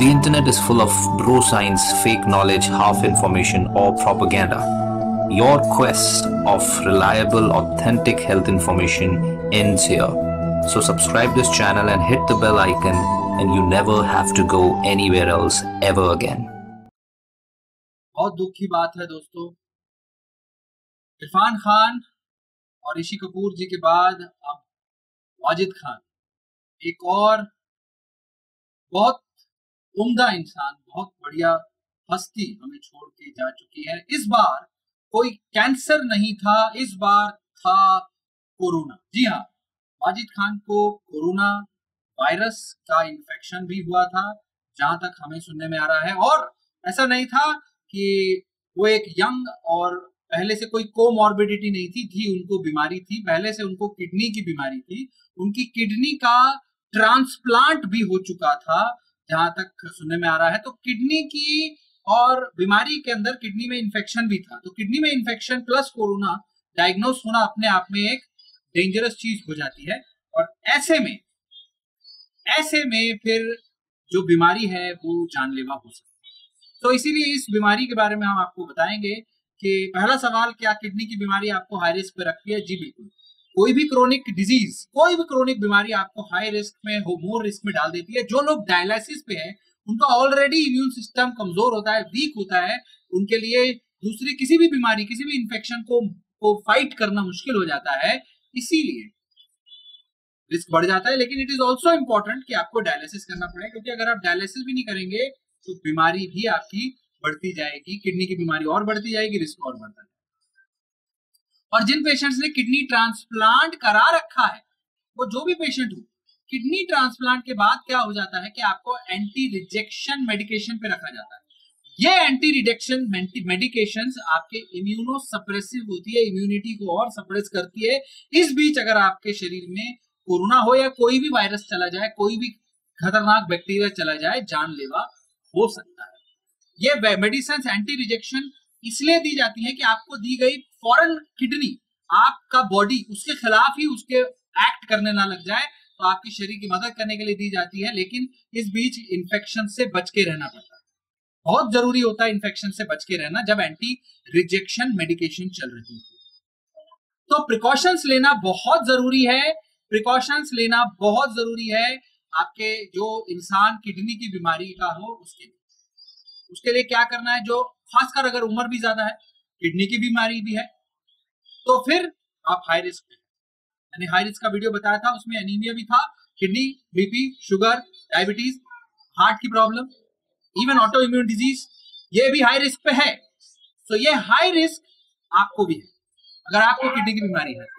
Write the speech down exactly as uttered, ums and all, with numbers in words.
The internet is full of bro science, fake knowledge, half information or propaganda. Your quest of reliable, authentic health information ends here. So subscribe this channel and hit the bell icon and you never have to go anywhere else ever again. बहुत दुख की बात है दोस्तों, इरफान खान और इशी कपूर जी के बाद अब वाजिद खान, एक और बहुत उम्दा इंसान, बहुत बढ़िया हस्ती हमें छोड़ के जा चुकी है। इस बार कोई कैंसर नहीं था, इस बार था कोरोना। जी हाँ, वाजिद खान को कोरोना वायरस का इन्फेक्शन भी हुआ था, जहां तक हमें सुनने में आ रहा है। और ऐसा नहीं था कि वो एक यंग और पहले से कोई कोमॉर्बिडिटी नहीं थी, थी उनको बीमारी थी पहले से, उनको किडनी की बीमारी थी, उनकी किडनी का ट्रांसप्लांट भी हो चुका था जहां तक सुनने में आ रहा है। तो किडनी की और बीमारी के अंदर किडनी में इन्फेक्शन भी था, तो किडनी में इन्फेक्शन प्लस कोरोना डायग्नोस होना अपने आप में एक डेंजरस चीज हो जाती है। और ऐसे में ऐसे में फिर जो बीमारी है वो जानलेवा हो सकती है। तो इसीलिए इस बीमारी के बारे में हम आपको बताएंगे कि पहला सवाल, क्या किडनी की बीमारी आपको हाई रिस्क पे रखती है? जी बिल्कुल, कोई भी क्रोनिक डिजीज, कोई भी क्रोनिक बीमारी आपको हाई रिस्क में हो, मोर रिस्क में डाल देती है। जो लोग डायलिसिस पे हैं, उनका ऑलरेडी इम्यून सिस्टम कमजोर होता है, वीक होता है, उनके लिए दूसरी किसी भी बीमारी, किसी भी इन्फेक्शन को को फाइट करना मुश्किल हो जाता है, इसीलिए रिस्क बढ़ जाता है। लेकिन इट इज ऑल्सो इम्पोर्टेंट कि आपको डायलिसिस करना पड़ेगा, क्योंकि अगर आप डायलिसिस भी नहीं करेंगे तो बीमारी भी आपकी बढ़ती जाएगी, किडनी की बीमारी और बढ़ती जाएगी, रिस्क और बढ़ता जाएगा। और जिन पेशेंट्स ने किडनी ट्रांसप्लांट करा रखा है, वो जो भी पेशेंट हो, किडनी ट्रांसप्लांट के बाद क्या हो जाता है कि आपको एंटी रिजेक्शन मेडिकेशन पे रखा जाता है। ये एंटी रिजेक्शन मेडिकेशंस आपके इम्यूनो सप्रेसिव होती है, इम्यूनिटी को और सप्रेस करती है। इस बीच अगर आपके शरीर में कोरोना हो या कोई भी वायरस चला जाए, कोई भी खतरनाक बैक्टीरिया चला जाए, जानलेवा हो सकता है। ये मेडिसिन एंटी रिजेक्शन इसलिए दी जाती है कि आपको दी गई फॉरेन किडनी, आपका बॉडी उसके खिलाफ ही उसके एक्ट करने ना लग जाए, तो आपके शरीर की मदद करने के लिए दी जाती है। लेकिन इस बीच इन्फेक्शन से बच के रहना पड़ता है, बहुत जरूरी होता है इन्फेक्शन से बच के रहना जब एंटी रिजेक्शन मेडिकेशन चल रही है। तो प्रिकॉशंस लेना बहुत जरूरी है, प्रिकॉशंस लेना बहुत जरूरी है आपके जो इंसान किडनी की बीमारी का हो उसके लिए। उसके लिए क्या करना है, जो खासकर अगर उम्र भी ज्यादा है, किडनी की बीमारी भी है, तो फिर आप हाई रिस्क में, यानी हाई रिस्क का वीडियो बताया था, उसमें एनीमिया भी था, kidney, BP, sugar, diabetes, heart की problem, even auto immune disease, ये भी हाई रिस्क पे है। तो ये हाई रिस्क आपको भी है अगर आपको किडनी की बीमारी है।